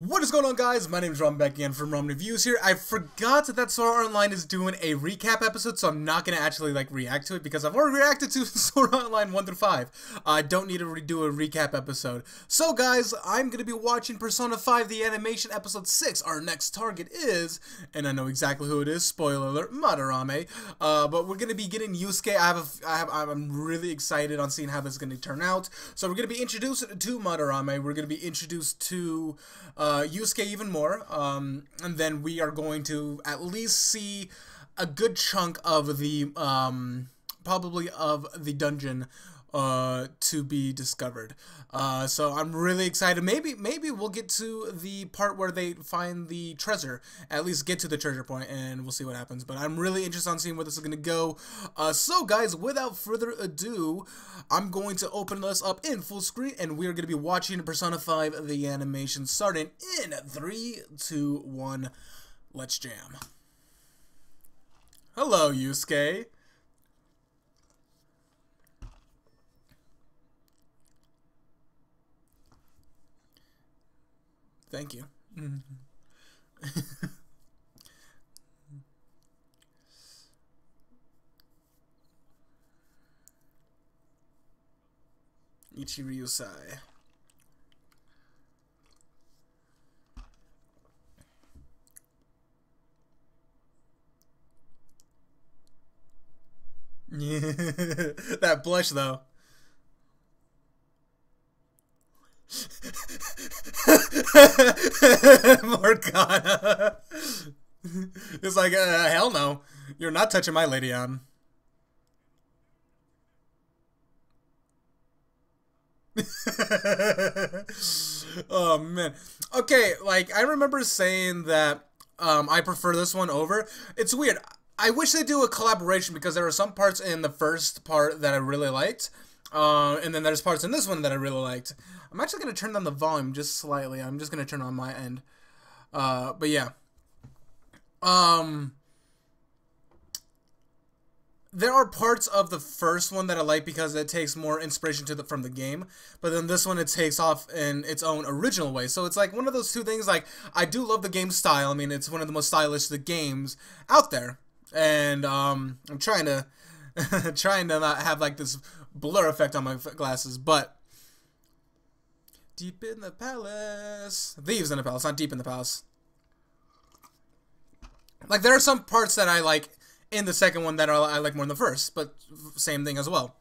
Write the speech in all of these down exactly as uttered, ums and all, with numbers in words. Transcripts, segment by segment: What is going on, guys? My name is Ram, back again from Ram Reviews here. I forgot that Sora Online is doing a recap episode, so I'm not going to actually like react to it because I've already reacted to Sora Online one through five. I uh, don't need to redo a recap episode. So guys, I'm going to be watching Persona five The Animation Episode six. Our next target is, and I know exactly who it is, spoiler alert, Madarame. Uh, but we're going to be getting Yusuke. I have, a, I have, I'm really excited on seeing how this is going to turn out. So we're going to be introduced to Madarame. We're going to be introduced to... Uh, Uh, Yusuke even more, um, and then we are going to at least see a good chunk of the, um, probably of the dungeon, uh, to be discovered. Uh, so I'm really excited. Maybe, maybe we'll get to the part where they find the treasure, at least get to the treasure point, and we'll see what happens. But I'm really interested on seeing where this is going to go. Uh, so guys, without further ado, I'm going to open this up in full screen, and we are going to be watching Persona five The Animation, starting in three, two, one, let's jam. Hello, Yusuke. Thank you. Ichiryusai. Yeah, that blush though. Morgana. It's like, uh, hell no. You're not touching my lady on. Oh, man. Okay, like, I remember saying that um, I prefer this one over. It's weird. I wish they do a collaboration because there are some parts in the first part that I really liked. Uh, and then there's parts in this one that I really liked. I'm actually going to turn down the volume just slightly. I'm just going to turn on my end. Uh, but yeah. Um, there are parts of the first one that I like because it takes more inspiration to the, from the game. But then this one, it takes off in its own original way. So it's like one of those two things. Like, I do love the game style. I mean, it's one of the most stylish the games out there. And um, I'm trying to... trying to not have like this blur effect on my glasses, but deep in the palace, thieves in the palace, not deep in the palace. Like, there are some parts that I like in the second one that are, I like more in the first, but same thing as well.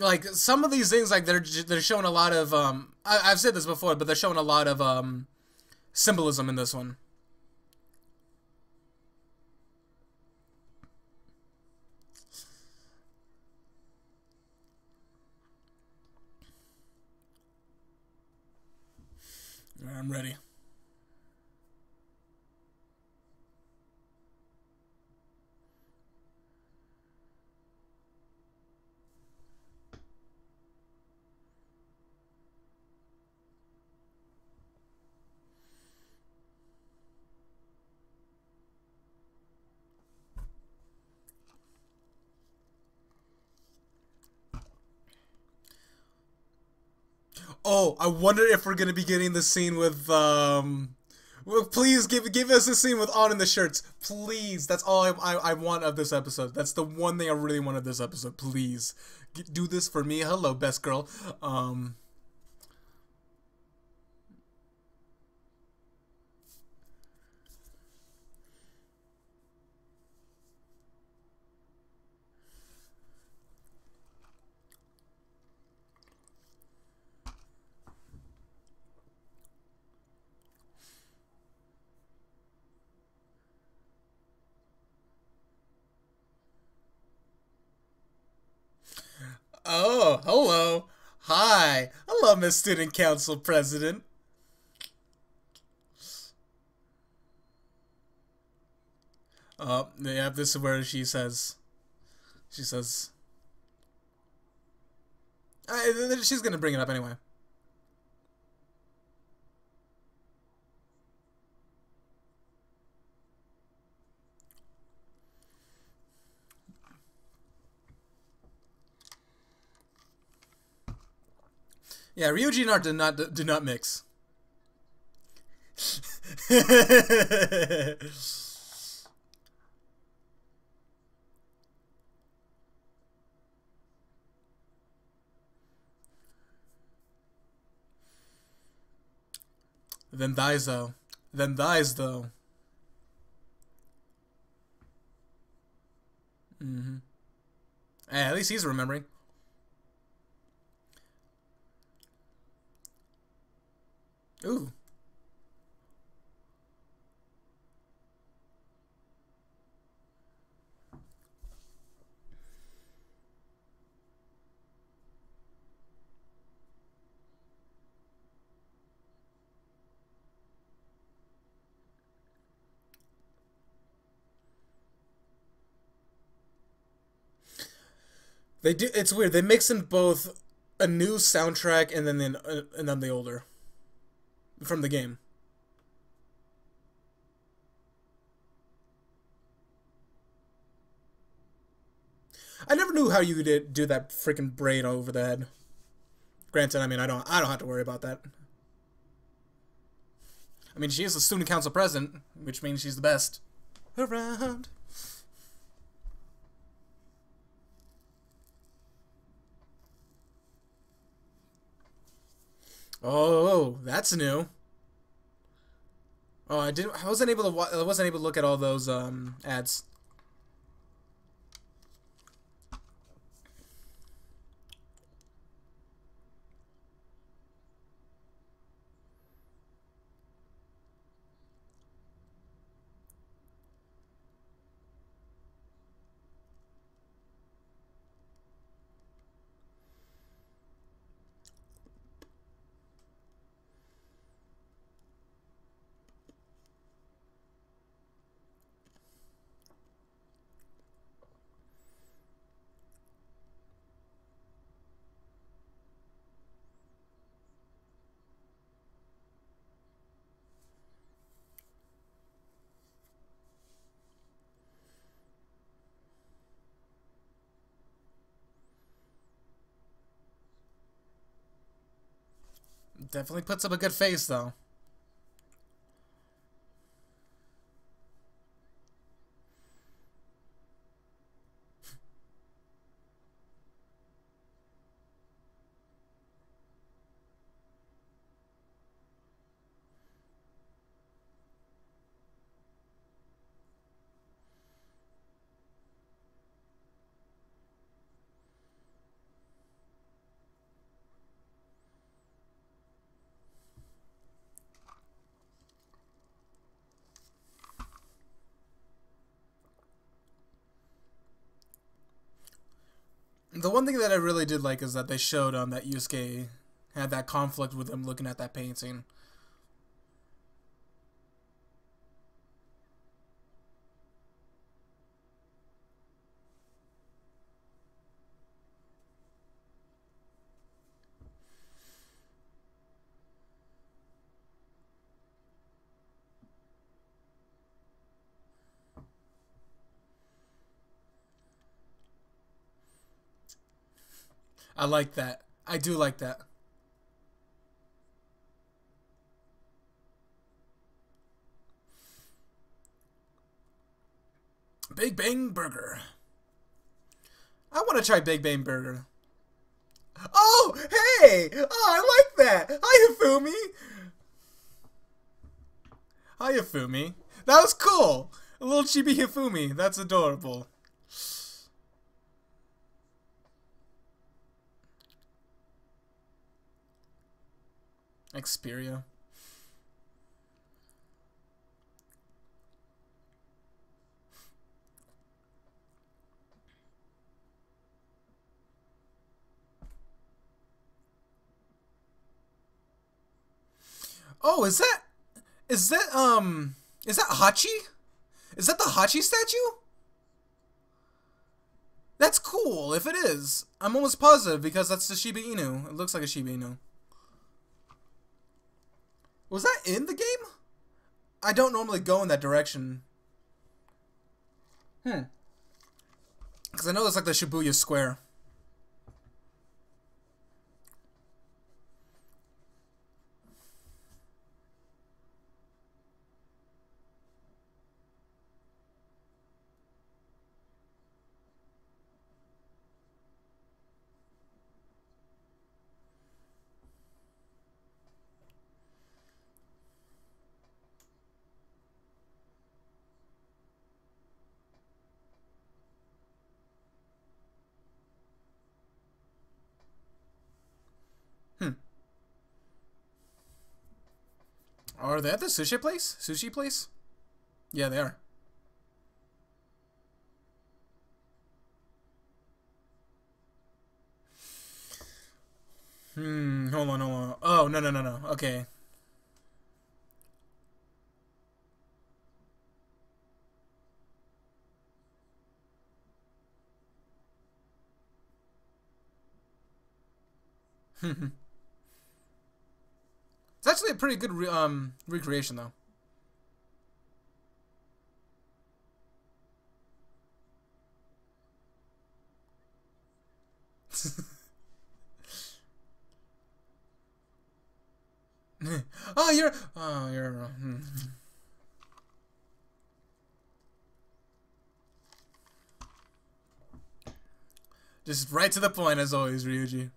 Like, some of these things, like, they're they're showing a lot of, um, I, I've said this before, but they're showing a lot of, um, symbolism in this one. I'm ready. Oh, I wonder if we're gonna be getting the scene with, um... Well, please give give us a scene with On in the shirts. Please. That's all I, I, I want of this episode. That's the one thing I really want of this episode. Please. Get, do this for me. Hello, best girl. Um... Oh, hello. Hi. Hello, Miss Student Council President. Uh, yeah, this is where she says... She says... I, she's gonna bring it up anyway. Yeah, Ryuji and art did not do not mix. Them thighs though. Them thighs though. Mm-hmm. Hey, at least he's remembering. Ooh. They do. It's weird. They mix in both a new soundtrack and then the, uh, and then the older from the game. I never knew how you did do that freaking braid over the head. Granted, I mean, I don't. I don't have to worry about that. I mean, she is the student council president, which means she's the best around. Oh, that's new. Oh, I didn't. I wasn't able to. I wasn't able to look at all those um, ads. Definitely puts up a good face, though. The one thing that I really did like is that they showed um, that Yusuke had that conflict with him looking at that painting. I like that. I do like that. Big Bang Burger. I want to try Big Bang Burger. Oh, hey! Oh, I like that! Hi, Hifumi! Hi, Hifumi. That was cool! A little chibi Hifumi. That's adorable. Xperia. Oh, is that is that um is that Hachi? Is that the Hachi statue? That's cool if it is. I'm almost positive because that's the Shiba Inu. It looks like a Shiba Inu. Was that in the game? I don't normally go in that direction. Hmm. Because I know it's like the Shibuya Square. Are they at the sushi place? Sushi place? Yeah, they are. Hmm, hold on, hold on. Oh, no, no, no, no. Okay. It's actually a pretty good re um recreation, though. Oh, you're oh, you're just right to the point as always, Ryuji.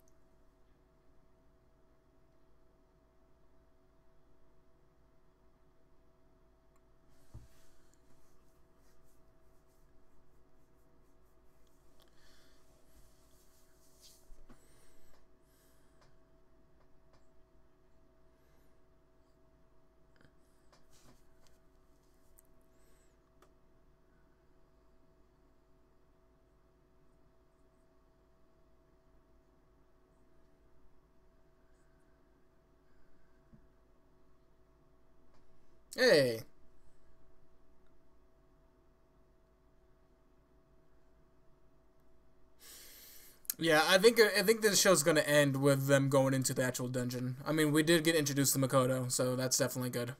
Hey. Yeah, I think I think this show's gonna end with them going into the actual dungeon. I mean, we did get introduced to Makoto, so that's definitely good.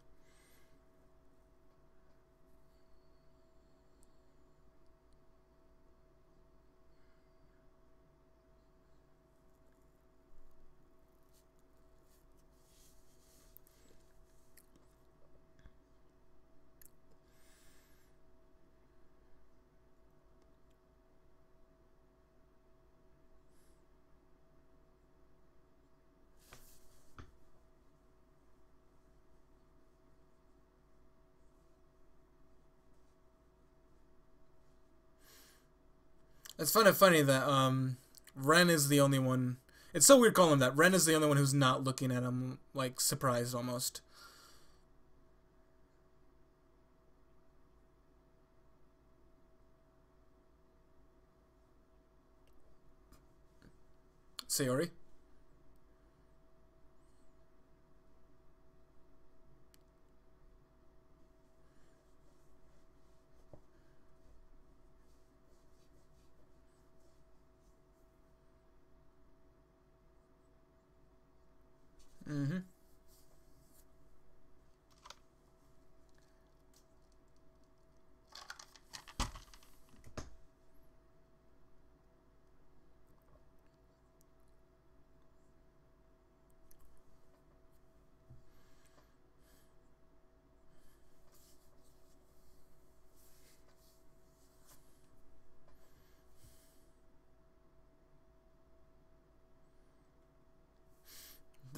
It's kind of funny that um, Ren is the only one. It's so weird calling him that. Ren is the only one who's not looking at him, like, surprised almost. Sayori? Mm-hmm.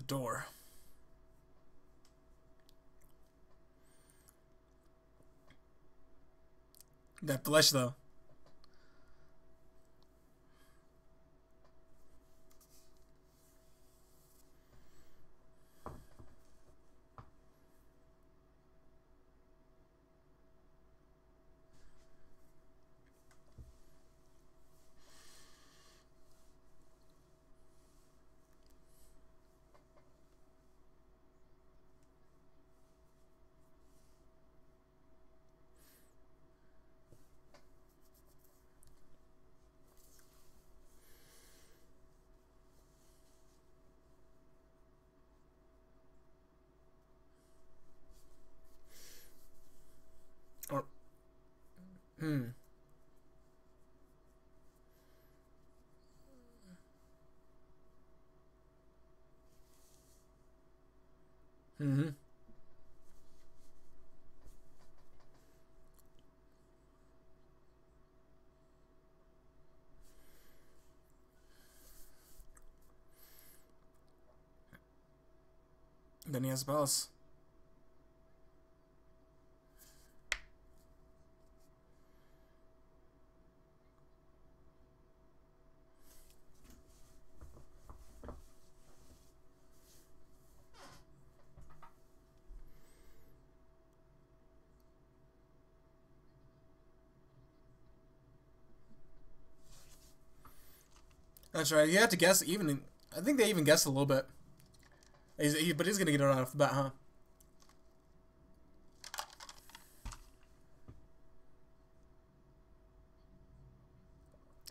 Door. That blush, though. Hmm. Mm-hmm. Then he has balls. That's right. You have to guess. Even I think they even guessed a little bit. He's, he, but he's gonna get it right off the bat, huh?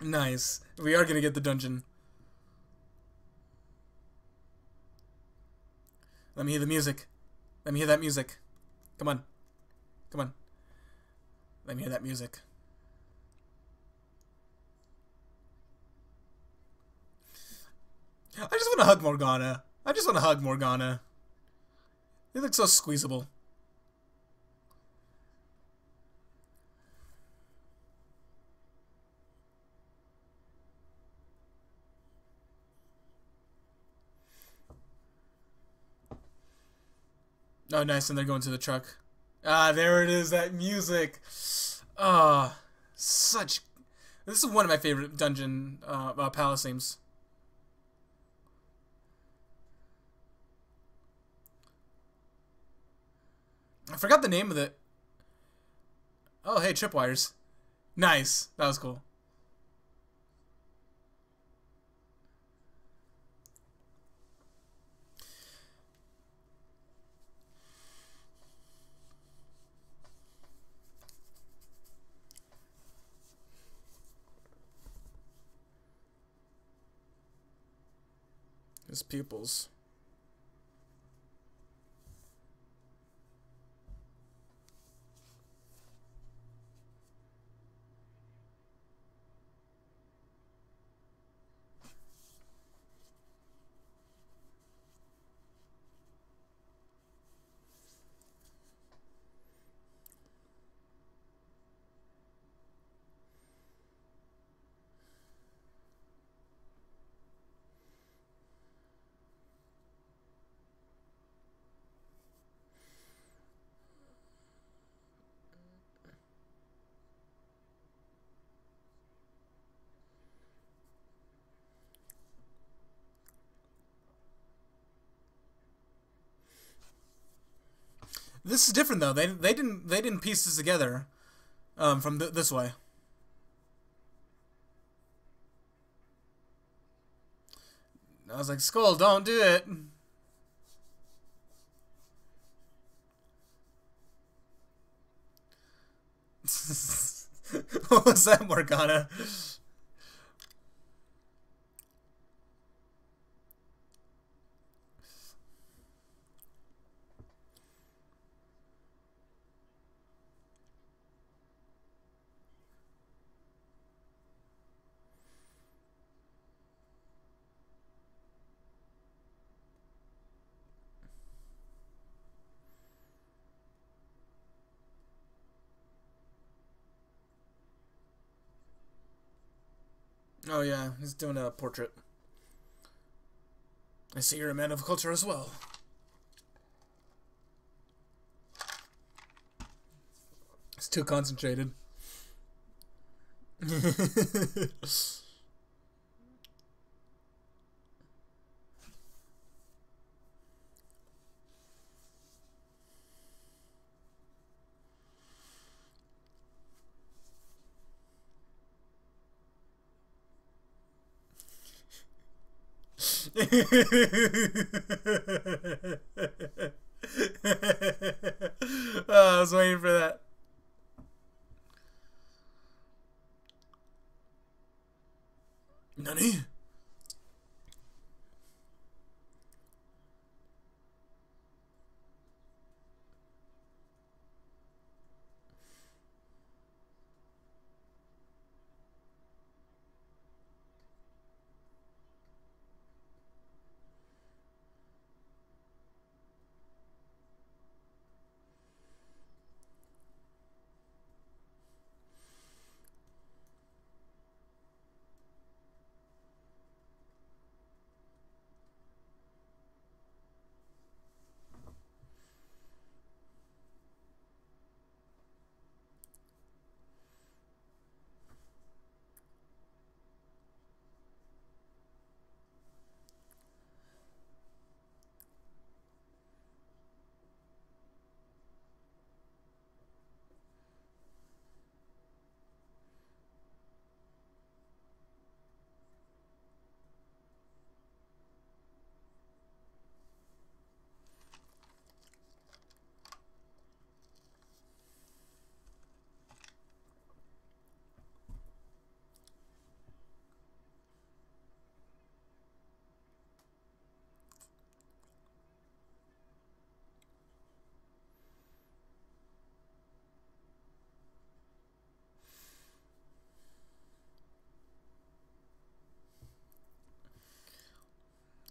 Nice. We are gonna get the dungeon. Let me hear the music. Let me hear that music. Come on. Come on. Let me hear that music. I just want to hug Morgana. I just want to hug Morgana. They look so squeezable. Oh, nice, and they're going to the truck. Ah, there it is, that music. Ah, oh, such... This is one of my favorite dungeon uh, uh, palace themes. I forgot the name of it. Oh, hey, tripwires. Nice, that was cool. His pupils. This is different though. They they didn't they didn't piece this together um, from th this way. I was like, Skull, don't do it. What was that, Morgana? Oh yeah, he's doing a portrait. I see you're a man of culture as well. It's too concentrated. Oh, I was waiting for that. Nani?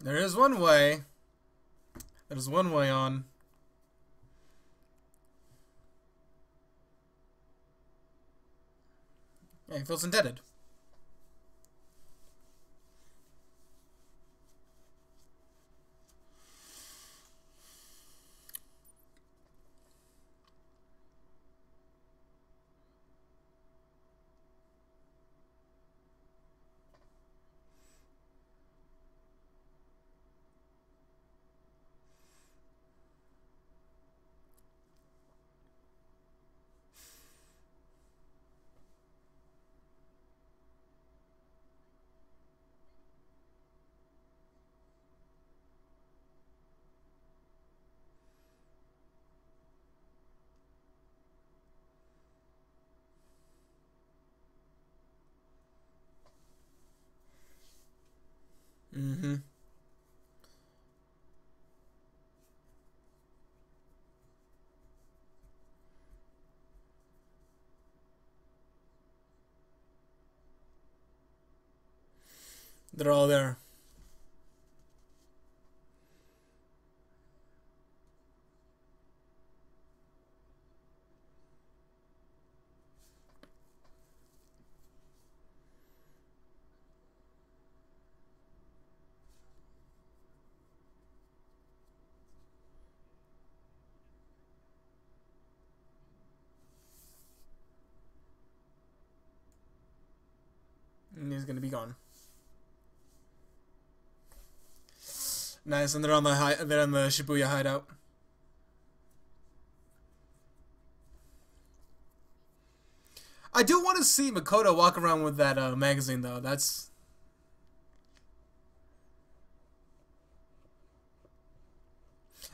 There is one way. There's one way on. Yeah, he feels indebted. Mm-hmm. They're all there. He's gonna be gone. Nice, and they're on the hi they're on the Shibuya hideout. I do want to see Makoto walk around with that uh, magazine, though. That's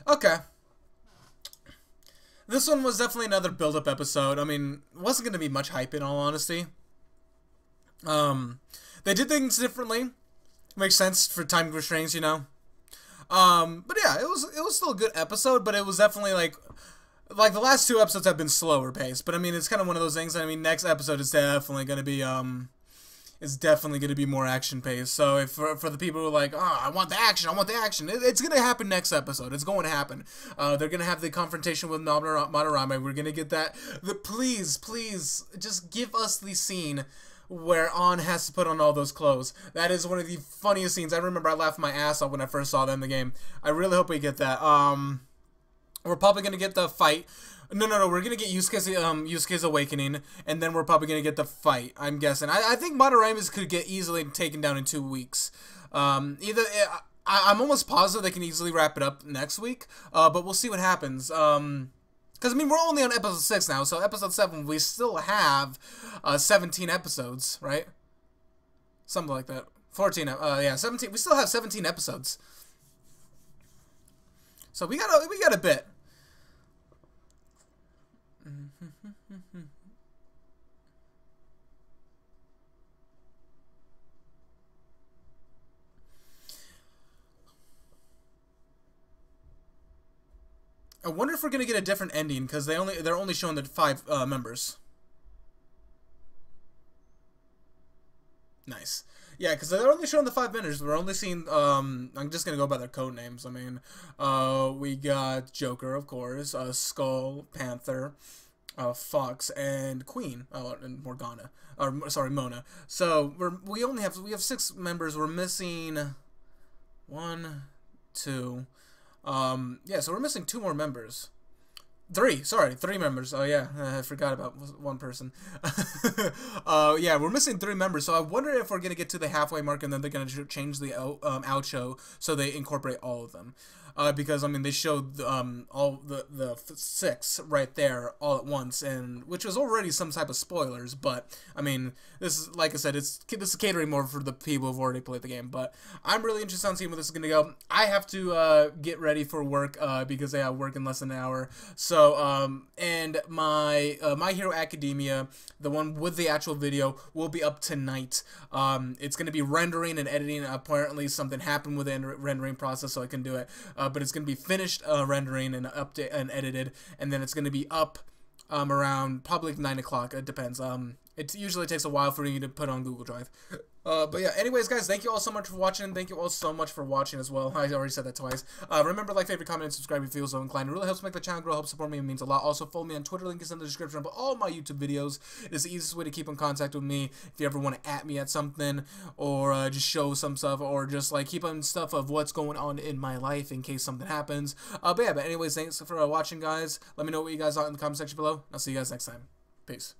okay. This one was definitely another build-up episode. I mean, it wasn't gonna be much hype, in all honesty. Um, they did things differently. Makes sense for time restraints, you know. Um, but yeah, it was it was still a good episode, but it was definitely like like the last two episodes have been slower paced. But I mean, it's kind of one of those things. I mean, next episode is definitely gonna be um, it's definitely gonna be more action paced. So if for, for the people who are like, oh, I want the action, I want the action, it, it's gonna happen next episode. It's going to happen. Uh, they're gonna have the confrontation with Madarame. We're gonna get that. The please, please, just give us the scene where On has to put on all those clothes. That is one of the funniest scenes. I remember I laughed my ass off when I first saw that in the game. I really hope we get that. Um, we're probably going to get the fight. No, no, no. We're going to get Yusuke's, um, Yusuke's Awakening, and then we're probably going to get the fight, I'm guessing. I, I think Madarame's could get easily taken down in two weeks. Um, either... I, I'm almost positive they can easily wrap it up next week, uh, but we'll see what happens. Um... Because, I mean, we're only on episode six now, so episode seven, we still have uh, seventeen episodes, right? Something like that. fourteen, uh, yeah, seventeen. We still have seventeen episodes. So we got a, we got a bit. I wonder if we're gonna get a different ending because they only they're only showing the five uh, members. Nice, yeah, because they're only showing the five members. We're only seeing. Um, I'm just gonna go by their code names. I mean, uh, we got Joker, of course, uh, Skull, Panther, uh, Fox, and Queen. Oh, and Morgana. Or sorry, Mona. So we're we only have we have six members. We're missing one, two. Um, yeah, so we're missing two more members. Three, sorry, three members. Oh, yeah, I forgot about one person. uh, yeah, we're missing three members, so I wonder if we're going to get to the halfway mark and then they're going to change the um, outro so they incorporate all of them. Uh, because, I mean, they showed um, all the, the six right there all at once, and which was already some type of spoilers, but, I mean, this is, like I said, it's this is catering more for the people who've already played the game, but I'm really interested on seeing where this is going to go. I have to uh, get ready for work uh, because I have work in less than an hour, so So, um, and my, uh, My Hero Academia, the one with the actual video, will be up tonight. Um, it's going to be rendering and editing. Apparently something happened with the rendering process, so I can do it. Uh, but it's going to be finished, uh, rendering and update and edited. And then it's going to be up, um, around probably nine o'clock. It depends. Um, it usually takes a while for you to put on Google Drive. Uh, but yeah, anyways, guys, thank you all so much for watching. Thank you all so much for watching as well. I already said that twice. Uh, remember, like, favorite, comment, and subscribe if you feel so inclined. It really helps make the channel grow, helps support me, it means a lot. Also, follow me on Twitter, link is in the description for all my YouTube videos. It's the easiest way to keep in contact with me if you ever want to at me at something, or uh, just show some stuff, or just, like, keep on stuff of what's going on in my life in case something happens. Uh, but yeah, but anyways, thanks for uh, watching, guys. Let me know what you guys thought in the comment section below. I'll see you guys next time. Peace.